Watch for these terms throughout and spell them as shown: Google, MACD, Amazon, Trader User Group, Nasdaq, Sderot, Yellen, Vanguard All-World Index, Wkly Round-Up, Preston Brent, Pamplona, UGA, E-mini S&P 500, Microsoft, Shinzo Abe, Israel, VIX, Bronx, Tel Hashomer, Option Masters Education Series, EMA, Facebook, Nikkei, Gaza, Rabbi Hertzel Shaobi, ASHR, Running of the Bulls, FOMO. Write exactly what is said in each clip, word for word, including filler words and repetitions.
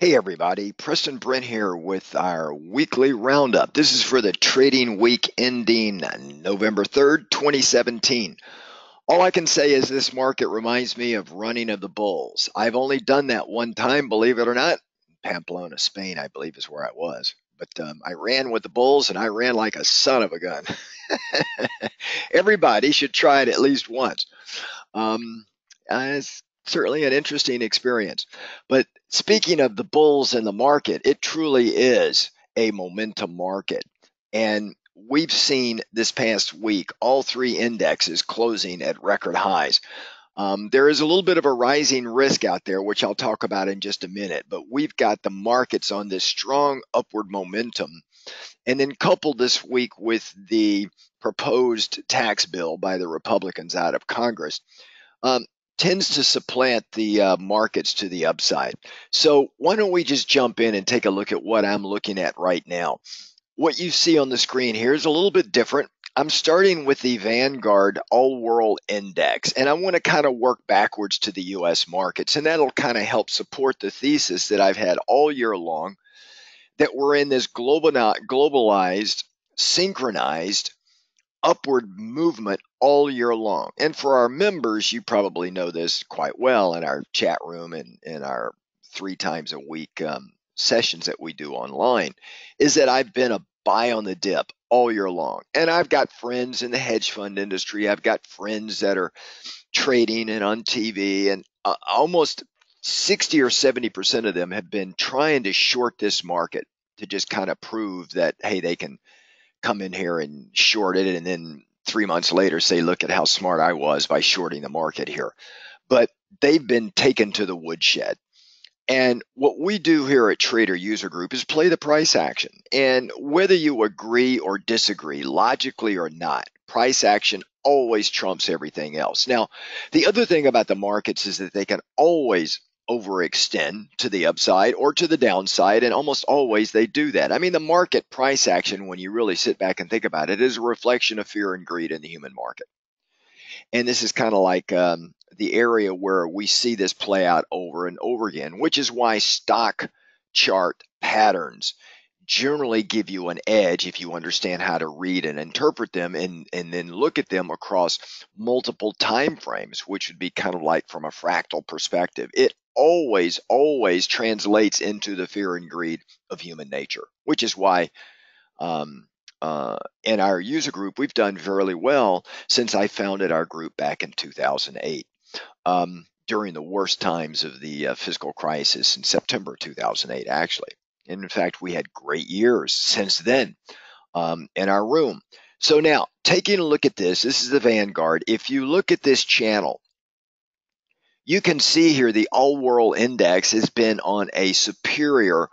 Hey everybody, Preston Brent here with our weekly roundup. This is for the trading week ending November third, twenty seventeen. All I can say is this market reminds me of running of the bulls. I've only done that one time, believe it or not. Pamplona, Spain, I believe is where I was. But um, I ran with the bulls and I ran like a son of a gun. Everybody should try it at least once. Um, it's certainly an interesting experience. But speaking of the bulls in the market, it truly is a momentum market. And we've seen this past week all three indexes closing at record highs. Um, there is a little bit of a rising risk out there, which I'll talk about in just a minute, but we've got the markets on this strong upward momentum. And then coupled this week with the proposed tax bill by the Republicans out of Congress, um, tends to supplant the uh, markets to the upside. So why don't we just jump in and take a look at what I'm looking at right now. What you see on the screen here is a little bit different. I'm starting with the Vanguard All-World Index, and I want to kind of work backwards to the U S markets, and that'll kind of help support the thesis that I've had all year long, that we're in this global, globalized, synchronized, upward movement all year long. And for our members, you probably know this quite well in our chat room and in our three times a week um, sessions that we do online, is that I've been a buy on the dip all year long. And I've got friends in the hedge fund industry. I've got friends that are trading and on T V, and uh, almost sixty or seventy percent of them have been trying to short this market to just kind of prove that, hey, they can come in here and short it, and then three months later say, look at how smart I was by shorting the market here. But they've been taken to the woodshed. And what we do here at Trader User Group is play the price action. And whether you agree or disagree, logically or not, price action always trumps everything else. Now, the other thing about the markets is that they can always overextend to the upside or to the downside, and almost always they do that. I mean, the market price action, when you really sit back and think about it, is a reflection of fear and greed in the human market. And this is kind of like um, the area where we see this play out over and over again, which is why stock chart patterns generally give you an edge if you understand how to read and interpret them, and, and then look at them across multiple time frames, which would be kind of like from a fractal perspective. It always, always translates into the fear and greed of human nature, which is why um, uh, in our user group, we've done fairly well since I founded our group back in two thousand eight. Um, during the worst times of the uh, fiscal crisis in September two thousand eight, actually. And in fact, we had great years since then um, in our room. So now, taking a look at this, this is the Vanguard. If you look at this channel, you can see here the all-world index has been on a superior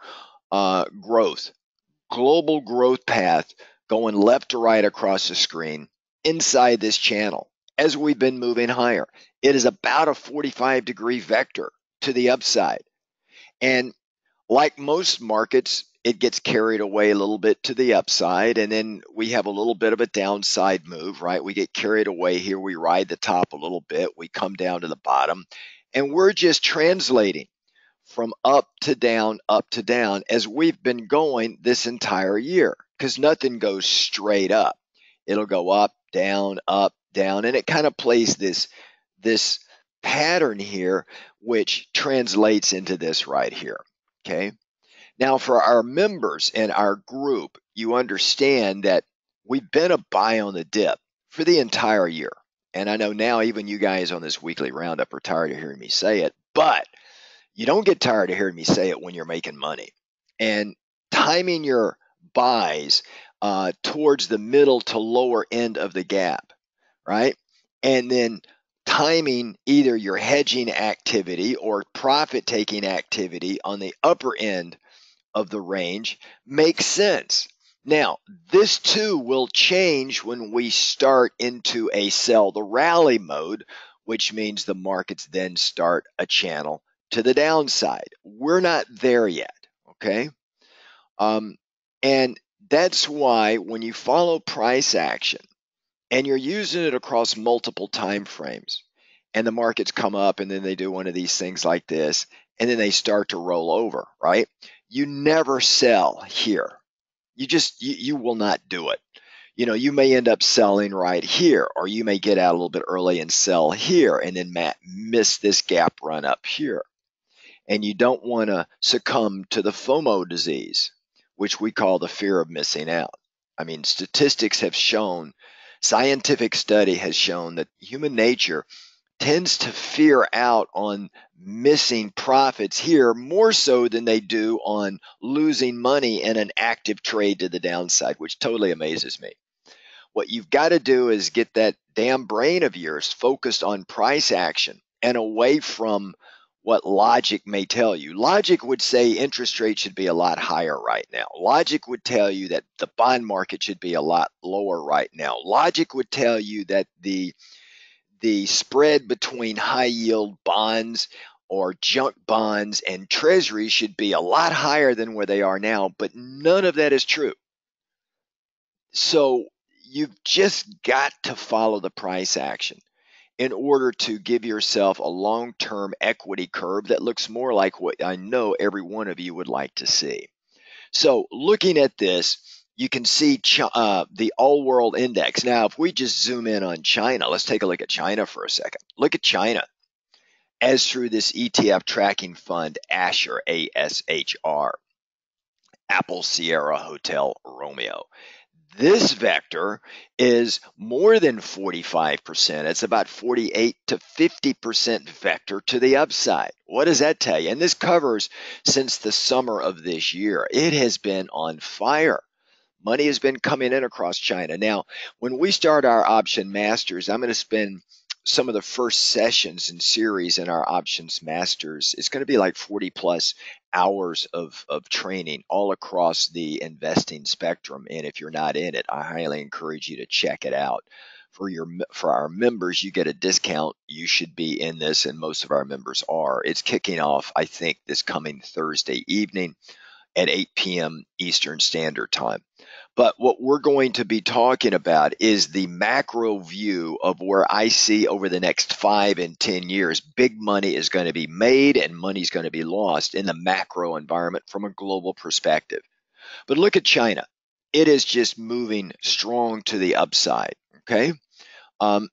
uh, growth, global growth path going left to right across the screen inside this channel as we've been moving higher. It is about a forty-five degree vector to the upside. And like most markets, it gets carried away a little bit to the upside, and then we have a little bit of a downside move, right? We get carried away here. We ride the top a little bit. We come down to the bottom, and we're just translating from up to down, up to down, as we've been going this entire year, because nothing goes straight up. It'll go up, down, up, down, and it kind of plays this this pattern here, which translates into this right here, okay? Now, for our members in our group, you understand that we've been a buy on the dip for the entire year. And I know now even you guys on this weekly roundup are tired of hearing me say it, but you don't get tired of hearing me say it when you're making money. And timing your buys uh, towards the middle to lower end of the gap, right? And then timing either your hedging activity or profit-taking activity on the upper end of the range makes sense. Now, this too will change when we start into a sell the rally mode, which means the markets then start a channel to the downside. We're not there yet, okay? Um, and that's why when you follow price action, and you're using it across multiple time frames, and the markets come up and then they do one of these things like this, and then they start to roll over, right? You never sell here. You just, you, you will not do it. You know, you may end up selling right here, or you may get out a little bit early and sell here and then miss this gap run up here. And you don't want to succumb to the FOMO disease, which we call the fear of missing out. I mean, statistics have shown, scientific study has shown that human nature tends to fear out on missing profits here more so than they do on losing money in an active trade to the downside, which totally amazes me. What you've got to do is get that damn brain of yours focused on price action and away from what logic may tell you. Logic would say interest rates should be a lot higher right now. Logic would tell you that the bond market should be a lot lower right now. Logic would tell you that the the spread between high yield bonds or junk bonds and treasuries should be a lot higher than where they are now, but none of that is true. So you've just got to follow the price action in order to give yourself a long-term equity curve that looks more like what I know every one of you would like to see. So looking at this, you can see uh, the All-World Index. Now, if we just zoom in on China, let's take a look at China for a second. Look at China as through this E T F tracking fund, A S H R, A S H R, Apple Sierra Hotel Romeo. This vector is more than forty-five percent. It's about forty-eight to fifty percent vector to the upside. What does that tell you? And this covers since the summer of this year. It has been on fire. Money has been coming in across China. Now, when we start our Option Masters, I'm going to spend some of the first sessions and series in our Options Masters. It's going to be like forty plus hours of, of training all across the investing spectrum. And if you're not in it, I highly encourage you to check it out. For your for our members, you get a discount. You should be in this, and most of our members are. It's kicking off, I think, this coming Thursday evening at eight P M Eastern Standard Time. But what we're going to be talking about is the macro view of where I see over the next five and ten years, big money is going to be made and money's going to be lost in the macro environment from a global perspective. But look at China. It is just moving strong to the upside, okay? Um,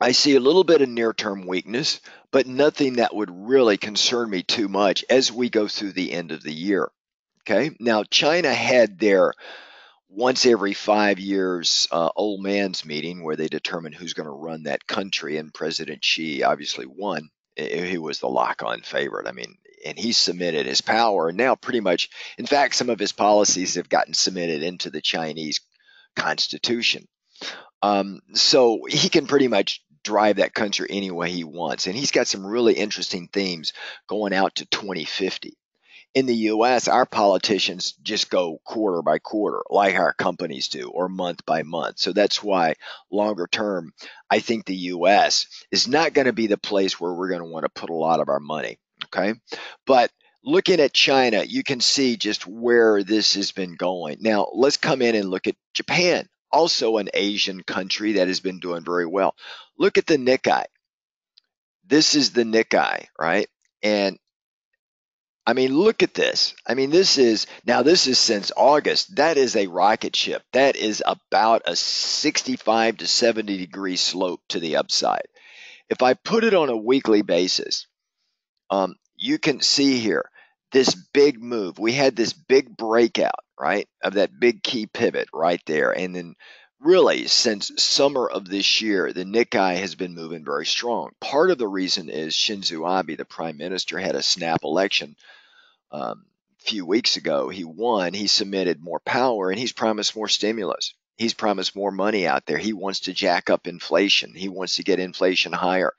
I see a little bit of near-term weakness, but nothing that would really concern me too much as we go through the end of the year, okay? Now, China had their once every five years uh, old man's meeting where they determine who's going to run that country, and President Xi obviously won. He was the lock-on favorite. I mean, and he submitted his power, and now pretty much, in fact, some of his policies have gotten submitted into the Chinese constitution. Um, so he can pretty much drive that country any way he wants. And he's got some really interesting themes going out to twenty fifty. In the U S, our politicians just go quarter by quarter like our companies do, or month by month. So that's why longer term, I think the U S is not going to be the place where we're going to want to put a lot of our money. Okay. But looking at China, you can see just where this has been going. Now let's come in and look at Japan. Also an Asian country that has been doing very well. Look at the Nikkei. This is the Nikkei, right? And I mean, look at this. I mean, this is, now this is since August. That is a rocket ship. That is about a sixty-five to seventy degree slope to the upside. If I put it on a weekly basis, um, you can see here, this big move. We had this big breakout, right, of that big key pivot right there. And then really since summer of this year, the Nikkei has been moving very strong. Part of the reason is Shinzo Abe, the prime minister, had a snap election um, a few weeks ago. He won. He submitted more power, and he's promised more stimulus. He's promised more money out there. He wants to jack up inflation. He wants to get inflation higher.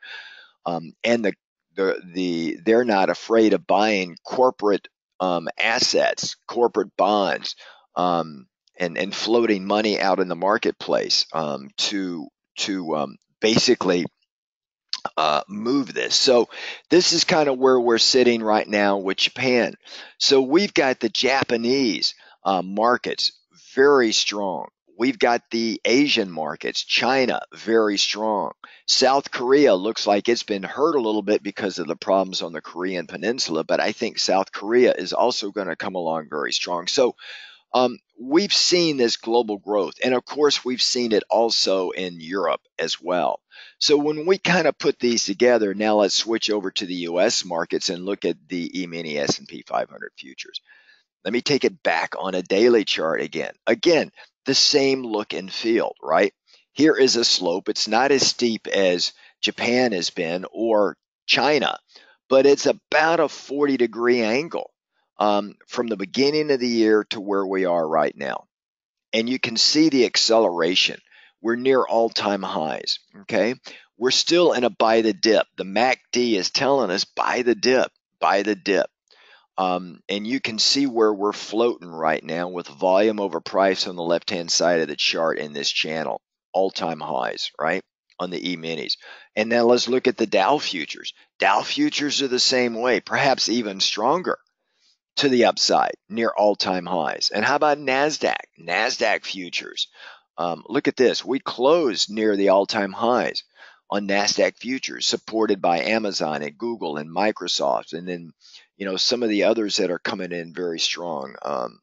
Um, and the The, the they're not afraid of buying corporate um, assets, corporate bonds, um, and and floating money out in the marketplace um, to to um, basically uh, move this. So this is kind of where we're sitting right now with Japan. So we've got the Japanese uh, markets very strong. We've got the Asian markets, China, very strong. South Korea looks like it's been hurt a little bit because of the problems on the Korean Peninsula, but I think South Korea is also going to come along very strong. So um, we've seen this global growth, and of course, we've seen it also in Europe as well. So when we kind of put these together, now let's switch over to the U S markets and look at the E-mini S and P five hundred futures. Let me take it back on a daily chart again. Again, the same look and feel, right? Here is a slope. It's not as steep as Japan has been or China, but it's about a forty degree angle um, from the beginning of the year to where we are right now. And you can see the acceleration. We're near all-time highs, okay? We're still in a buy the dip. The M A C D is telling us buy the dip, buy the dip. Um, and you can see where we're floating right now with volume over price on the left-hand side of the chart in this channel. All-time highs, right, on the E-minis. And now let's look at the Dow futures. Dow futures are the same way, perhaps even stronger to the upside, near all-time highs. And how about NASDAQ? NASDAQ futures. Um, look at this. We closed near the all-time highs on NASDAQ futures, supported by Amazon and Google and Microsoft, and then you know, some of the others that are coming in very strong um,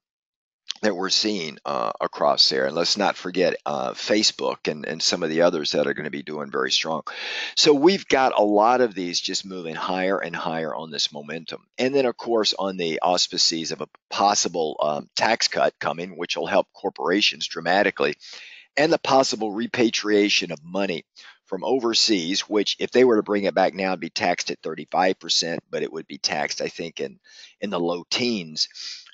that we're seeing uh, across there. And let's not forget uh, Facebook and, and some of the others that are going to be doing very strong. So we've got a lot of these just moving higher and higher on this momentum. And then, of course, on the auspices of a possible um, tax cut coming, which will help corporations dramatically, and the possible repatriation of money from overseas, which if they were to bring it back now, it'd be taxed at thirty-five percent, but it would be taxed, I think, in, in the low teens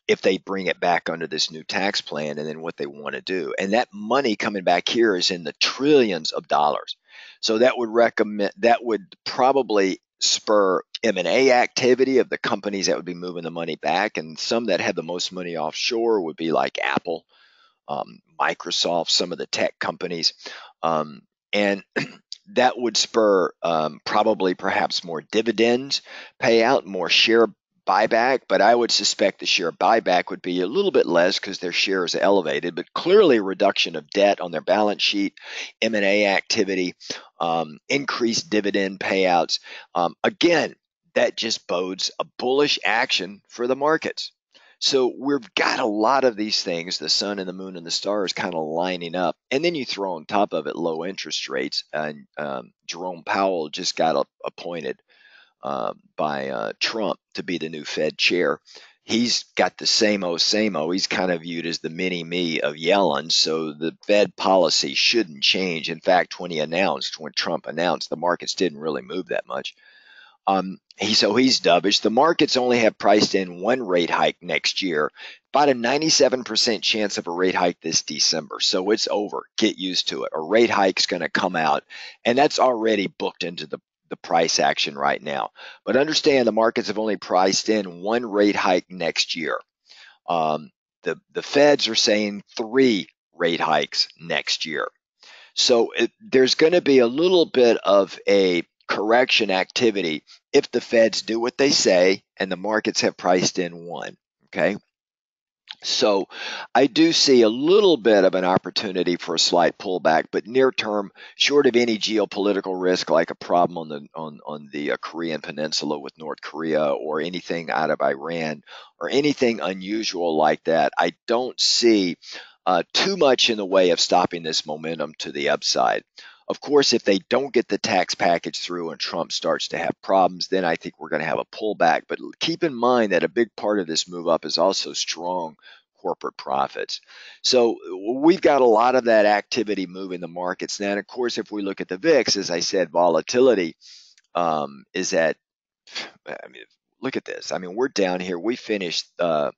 if they bring it back under this new tax plan and then what they want to do. And that money coming back here is in the trillions of dollars. So that would recommend, that would probably spur M and A activity of the companies that would be moving the money back. And some that have the most money offshore would be like Apple, um, Microsoft, some of the tech companies. Um, and that would spur um, probably perhaps more dividends payout, more share buyback, but I would suspect the share buyback would be a little bit less because their shares are elevated, but clearly reduction of debt on their balance sheet, M and A activity, um, increased dividend payouts. Um, again, that just bodes a bullish action for the markets. So we've got a lot of these things, the sun and the moon and the stars kind of lining up. And then you throw on top of it low interest rates. And um, Jerome Powell just got appointed uh, by uh, Trump to be the new Fed chair. He's got the same old, same old. He's kind of viewed as the mini-me of Yellen. So the Fed policy shouldn't change. In fact, when he announced, when Trump announced, the markets didn't really move that much. Um, he, so he's dovish. The markets only have priced in one rate hike next year, about a ninety-seven percent chance of a rate hike this December. So it's over. Get used to it. A rate hike's going to come out, and that's already booked into the, the price action right now. But understand the markets have only priced in one rate hike next year. Um, the, the Feds are saying three rate hikes next year. So it, there's going to be a little bit of a correction activity if the Feds do what they say and the markets have priced in one, okay? So I do see a little bit of an opportunity for a slight pullback, but near term, short of any geopolitical risk like a problem on the on, on the uh, Korean Peninsula with North Korea or anything out of Iran or anything unusual like that, I don't see uh, too much in the way of stopping this momentum to the upside. Of course, if they don't get the tax package through and Trump starts to have problems, then I think we're going to have a pullback. But keep in mind that a big part of this move up is also strong corporate profits. So we've got a lot of that activity moving the markets. Now, and of course, if we look at the V I X, as I said, volatility um, is at, I mean, look at this. I mean, we're down here. We finished uh,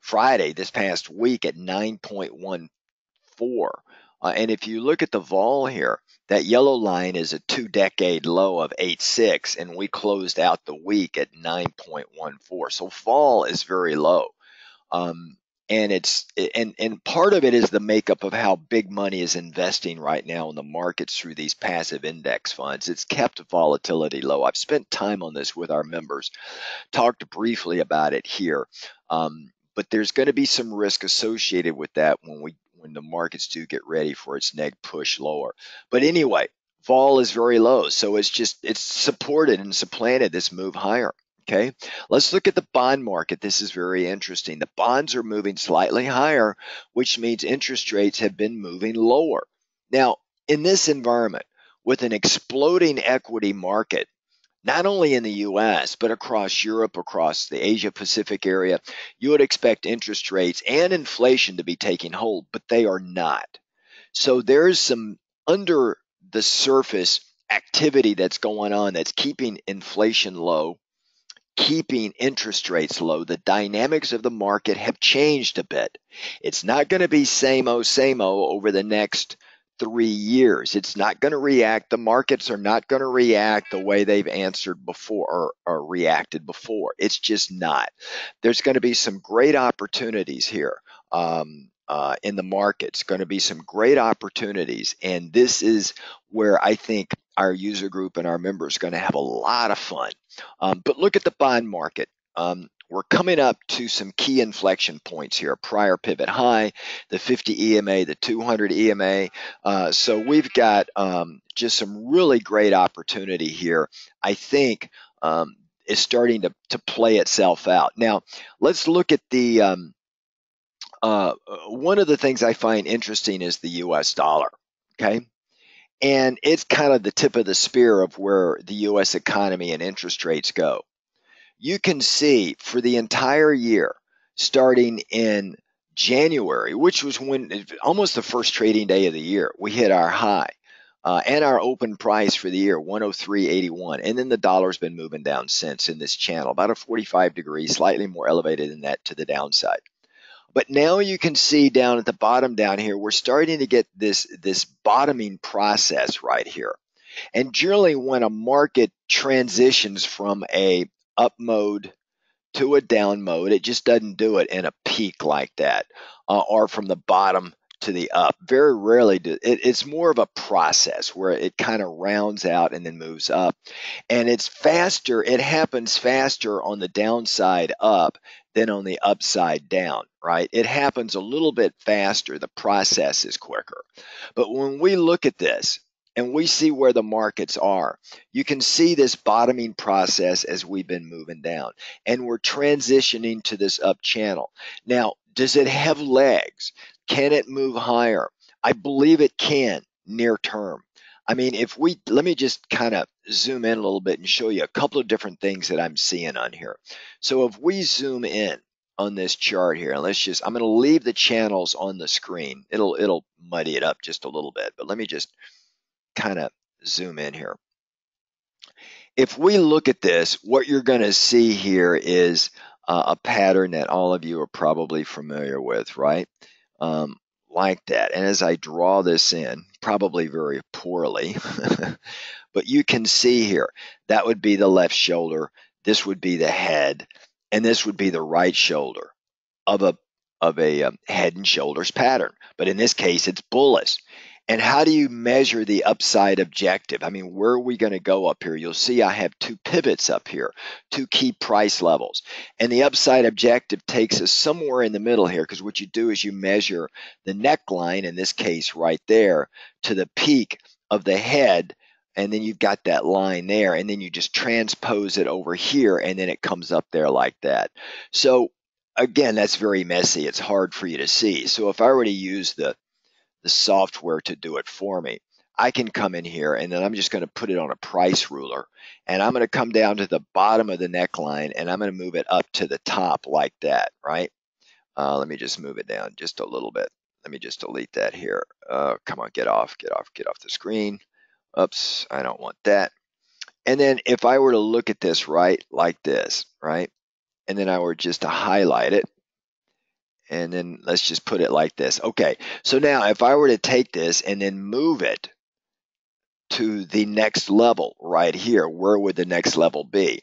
Friday this past week at nine point one four. Uh, and if you look at the vol here, that yellow line is a two-decade low of eight point six, and we closed out the week at nine point one four. So vol is very low, um, and it's and and part of it is the makeup of how big money is investing right now in the markets through these passive index funds. It's kept volatility low. I've spent time on this with our members, talked briefly about it here, um, but there's going to be some risk associated with that when we when the markets do get ready for its next push lower. But anyway, vol is very low, so it's just it's supported and supplanted this move higher. Okay, let's look at the bond market. This is very interesting. The bonds are moving slightly higher, which means interest rates have been moving lower. Now, in this environment, with an exploding equity market, not only in the U S, but across Europe, across the Asia-Pacific area, you would expect interest rates and inflation to be taking hold, but they are not. So there's some under-the-surface activity that's going on that's keeping inflation low, keeping interest rates low. The dynamics of the market have changed a bit. It's not going to be same-o, same-o over the next three years. It's not going to react. The markets are not going to react the way they've answered before or, or reacted before. It's just not. There's going to be some great opportunities here um, uh, in the market. It's going to be some great opportunities. And this is where I think our user group and our members are going to have a lot of fun. Um, but look at the bond market. Um, we're coming up to some key inflection points here. Prior pivot high, the fifty E M A, the two hundred E M A. Uh, so we've got um, just some really great opportunity here. I think um, it's starting to, to play itself out. Now, let's look at the um, uh, one of the things I find interesting is the U S dollar, okay? And it's kind of the tip of the spear of where the U S economy and interest rates go. You can see for the entire year, starting in January, which was when almost the first trading day of the year, we hit our high uh, and our open price for the year, one oh three eighty-one. And then the dollar's been moving down since in this channel, about a forty-five degree, slightly more elevated than that to the downside. But now you can see down at the bottom down here, we're starting to get this, this bottoming process right here. And generally when a market transitions from a up mode to a down mode, it just doesn't do it in a peak like that, uh, or from the bottom to the up. Very rarely do it. It's more of a process where it kind of rounds out and then moves up. And it's faster. It happens faster on the downside up than on the upside down, right? It happens a little bit faster. The process is quicker. But when we look at this and we see where the markets are, you can see this bottoming process as we've been moving down. And we're transitioning to this up channel. Now, does it have legs? Can it move higher? I believe it can near term. I mean, if we, let me just kind of zoom in a little bit and show you a couple of different things that I'm seeing on here. So if we zoom in on this chart here, and let's just, I'm going to leave the channels on the screen. It'll, it'll muddy it up just a little bit, but let me just kind of zoom in here. If we look at this, what you're going to see here is uh, a pattern that all of you are probably familiar with, right? Um, like that. And as I draw this in, probably very poorly, but you can see here, that would be the left shoulder. This would be the head, and this would be the right shoulder of a, of a um, head and shoulders pattern. But in this case, it's bullish. And how do you measure the upside objective? I mean, where are we going to go up here? You'll see I have two pivots up here, two key price levels. And the upside objective takes us somewhere in the middle here, because what you do is you measure the neckline, in this case right there, to the peak of the head. And then you've got that line there. And then you just transpose it over here, and then it comes up there like that. So again, that's very messy. It's hard for you to see. So if I were to use the the software to do it for me, I can come in here and then I'm just going to put it on a price ruler, and I'm going to come down to the bottom of the neckline, and I'm going to move it up to the top like that, right? Uh, let me just move it down just a little bit. Let me just delete that here. Uh, come on, get off, get off, get off the screen. Oops, I don't want that. And then if I were to look at this right like this, right? And then I were just to highlight it. And then let's just put it like this. Okay, so now if I were to take this and then move it to the next level right here, where would the next level be?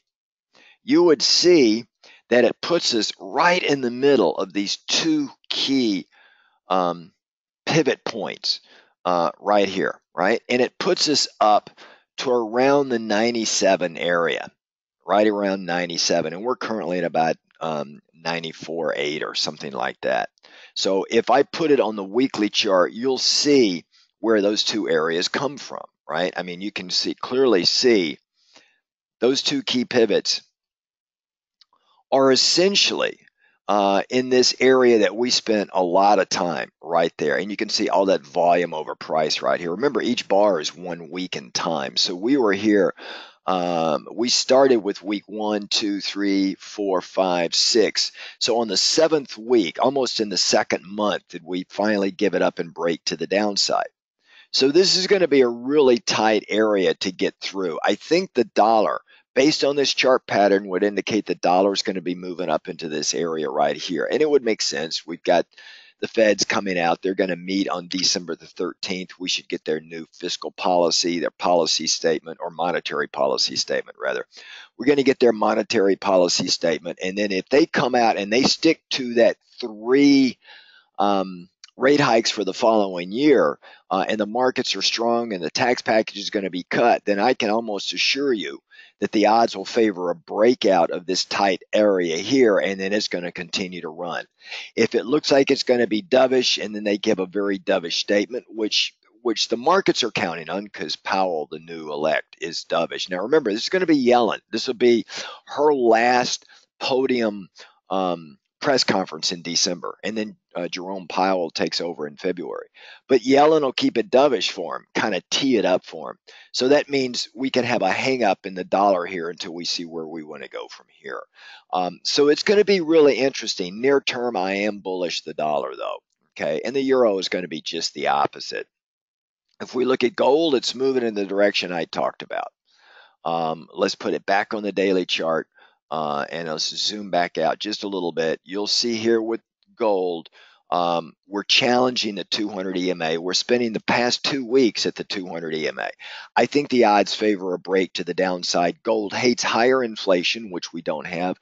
You would see that it puts us right in the middle of these two key um, pivot points uh, right here, right? And it puts us up to around the ninety-seven area, right around ninety-seven. And we're currently at about um, ninety-four point eight or something like that. So if I put it on the weekly chart, you'll see where those two areas come from, right? I mean, you can see clearly see those two key pivots are essentially uh, in this area that we spent a lot of time right there. And you can see all that volume over price right here. Remember, each bar is one week in time. So we were here, um, we started with week one, two, three, four, five, six. So on the seventh week, almost in the second month, did we finally give it up and break to the downside. So this is going to be a really tight area to get through. I think the dollar, based on this chart pattern, would indicate the dollar is going to be moving up into this area right here. And it would make sense. We've got the Feds coming out. They're going to meet on December the thirteenth. We should get their new fiscal policy, their policy statement, or monetary policy statement, rather. We're going to get their monetary policy statement. And then if they come out and they stick to that three um, rate hikes for the following year, uh, and the markets are strong and the tax package is going to be cut, then I can almost assure you that the odds will favor a breakout of this tight area here, and then it's going to continue to run. If it looks like it's going to be dovish, and then they give a very dovish statement, which which the markets are counting on because Powell, the new elect, is dovish. Now remember, this is going to be Yellen. This will be her last podium um, press conference in December, and then uh, Jerome Powell takes over in February. But Yellen will keep it dovish for him, kind of tee it up for him. So that means we can have a hang up in the dollar here until we see where we want to go from here. Um, so it's going to be really interesting. Near term, I am bullish the dollar though, okay? And the euro is going to be just the opposite. If we look at gold, it's moving in the direction I talked about. Um, let's put it back on the daily chart. Uh, and let's zoom back out just a little bit. You'll see here with gold, um, we're challenging the two hundred E M A. We're spending the past two weeks at the two hundred E M A. I think the odds favor a break to the downside. Gold hates higher inflation, which we don't have,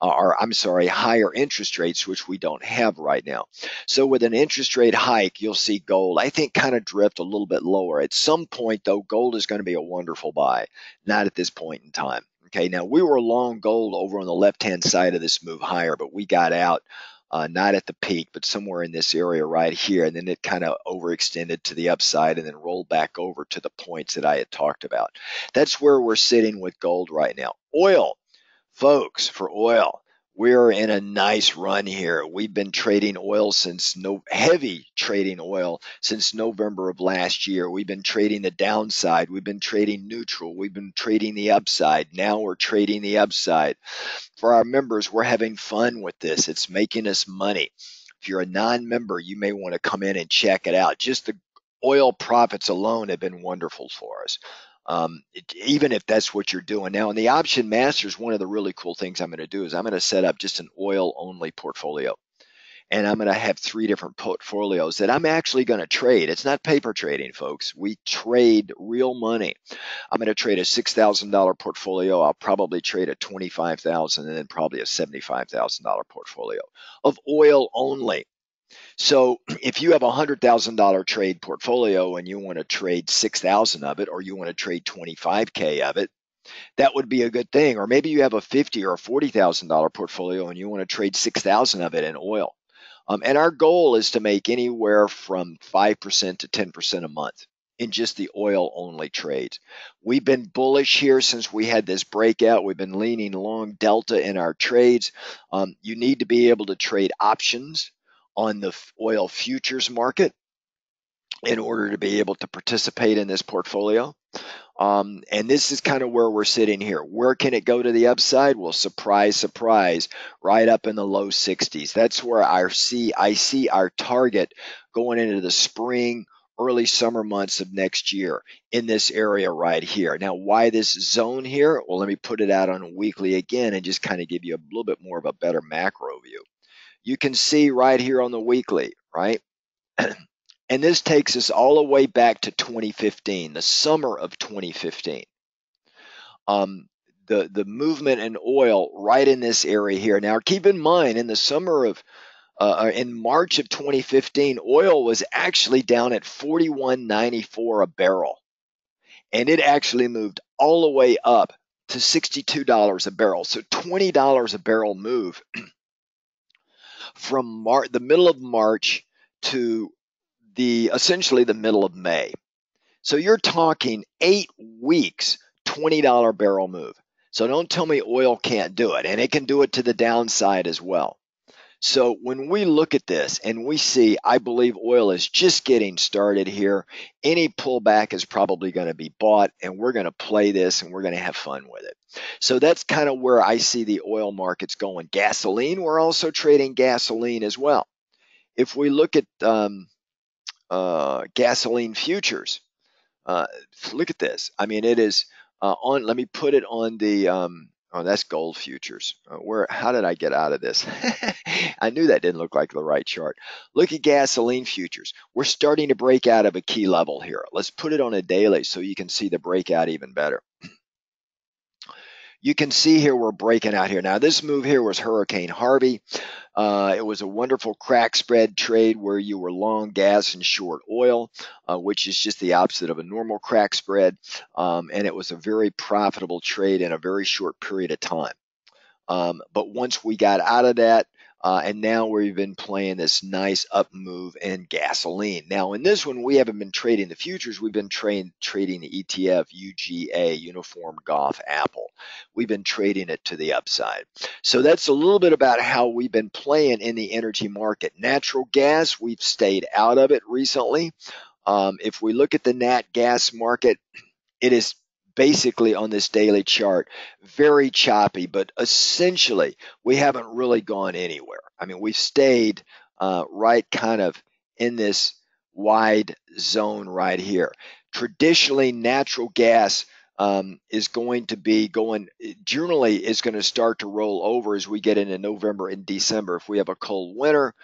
or I'm sorry, higher interest rates, which we don't have right now. So with an interest rate hike, you'll see gold, I think, kind of drift a little bit lower. At some point, though, gold is going to be a wonderful buy, not at this point in time. Okay, now we were long gold over on the left-hand side of this move higher, but we got out uh, not at the peak, but somewhere in this area right here, and then it kind of overextended to the upside and then rolled back over to the points that I had talked about. That's where we're sitting with gold right now. Oil, folks, for oil, we're in a nice run here. We've been trading oil since no heavy trading oil since November of last year. We've been trading the downside. We've been trading neutral. We've been trading the upside. Now we're trading the upside. For our members, we're having fun with this. It's making us money. If you're a non-member, you may want to come in and check it out. Just the oil profits alone have been wonderful for us. Um, it, even if that's what you're doing. Now in the Option Masters, one of the really cool things I'm going to do is I'm going to set up just an oil only portfolio. And I'm going to have three different portfolios that I'm actually going to trade. It's not paper trading, folks. We trade real money. I'm going to trade a six thousand dollar portfolio. I'll probably trade a twenty-five thousand dollars and then probably a seventy-five thousand dollar portfolio of oil only. So if you have a one hundred thousand dollar trade portfolio and you want to trade six thousand of it, or you want to trade twenty-five K of it, that would be a good thing. Or maybe you have a fifty thousand dollar or forty thousand dollar portfolio and you want to trade six thousand of it in oil. Um, and our goal is to make anywhere from five percent to ten percent a month in just the oil-only trades. We've been bullish here since we had this breakout. We've been leaning long delta in our trades. Um, you need to be able to trade options on the oil futures market in order to be able to participate in this portfolio. Um, and this is kind of where we're sitting here. Where can it go to the upside? Well, surprise, surprise, right up in the low sixties. That's where I see, I see our target going into the spring, early summer months of next year in this area right here. Now, why this zone here? Well, let me put it out on a weekly again and just kind of give you a little bit more of a better macro view. You can see right here on the weekly, right? And this takes us all the way back to twenty fifteen, the summer of twenty fifteen. Um, the, the movement in oil right in this area here. Now, keep in mind, in the summer of, uh, in March of twenty fifteen, oil was actually down at forty-one ninety-four a barrel. And it actually moved all the way up to sixty-two dollars a barrel. So twenty dollars a barrel move from Mar- the middle of March to the essentially the middle of May. So you're talking eight weeks, twenty dollars barrel move. So don't tell me oil can't do it, and it can do it to the downside as well. So when we look at this and we see, I believe oil is just getting started here. Any pullback is probably going to be bought, and we're going to play this and we're going to have fun with it. So that's kind of where I see the oil markets going. Gasoline, we're also trading gasoline as well. If we look at um, uh, gasoline futures, uh, look at this. I mean, it is uh, on. Let me put it on the. Um, Oh, that's gold futures. Uh, where? How did I get out of this? I knew that didn't look like the right chart. Look at gasoline futures. We're starting to break out of a key level here. Let's put it on a daily so you can see the breakout even better. You can see here we're breaking out here. Now, this move here was Hurricane Harvey. Uh, it was a wonderful crack spread trade where you were long gas and short oil, uh, which is just the opposite of a normal crack spread. Um, and it was a very profitable trade in a very short period of time. Um, but once we got out of that, uh, and now we've been playing this nice up move in gasoline. Now, in this one, we haven't been trading the futures. We've been tra trading the E T F, U G A, Uniform Golf, Apple. We've been trading it to the upside. So that's a little bit about how we've been playing in the energy market. Natural gas, we've stayed out of it recently. Um, if we look at the nat gas market, it is basically on this daily chart, very choppy, but essentially we haven't really gone anywhere. I mean, we've stayed uh, right kind of in this wide zone right here. Traditionally, natural gas um, is going to be going, generally is going to start to roll over as we get into November and December. If we have a cold winter,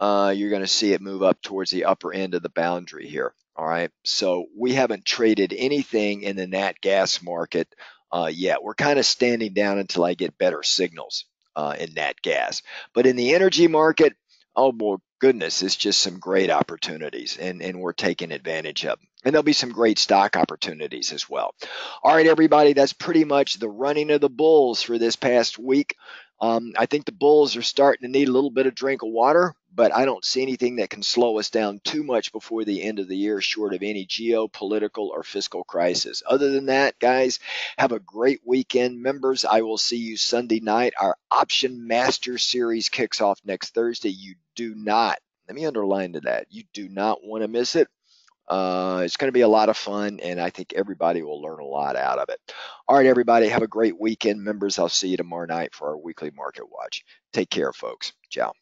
uh, you're going to see it move up towards the upper end of the boundary here. All right, so we haven't traded anything in the nat gas market uh, yet. We're kind of standing down until I get better signals uh, in nat gas. But in the energy market, oh boy, goodness, it's just some great opportunities, and, and we're taking advantage of them. And there'll be some great stock opportunities as well. All right, everybody, that's pretty much the running of the bulls for this past week. Um, I think the bulls are starting to need a little bit of drink of water, but I don't see anything that can slow us down too much before the end of the year, short of any geopolitical or fiscal crisis. Other than that, guys, have a great weekend. Members, I will see you Sunday night. Our Option Master Series kicks off next Thursday. You do not, let me underline to that, you do not want to miss it. Uh, it's going to be a lot of fun, and I think everybody will learn a lot out of it. All right, everybody, have a great weekend. Members, I'll see you tomorrow night for our weekly Market Watch. Take care, folks. Ciao.